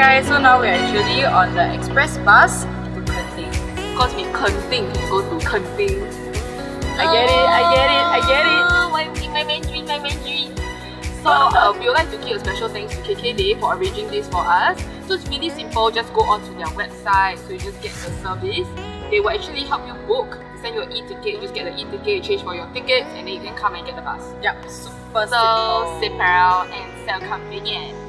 guys, so now we're actually on the express bus to Kenting. Because we Kenting, we go to Kenting. I get it. My Mandarin. So we would like to give a special thanks to KK Day for arranging this for us. So it's really simple, just go onto their website, so you just get the service. They will actually help you book, send you an e-ticket, you just get the e-ticket, change for your tickets, and then you can come and get the bus. Yep, super simple. So, safe and so convenient.